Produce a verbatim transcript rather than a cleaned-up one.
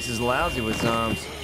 place is lousy with zombies.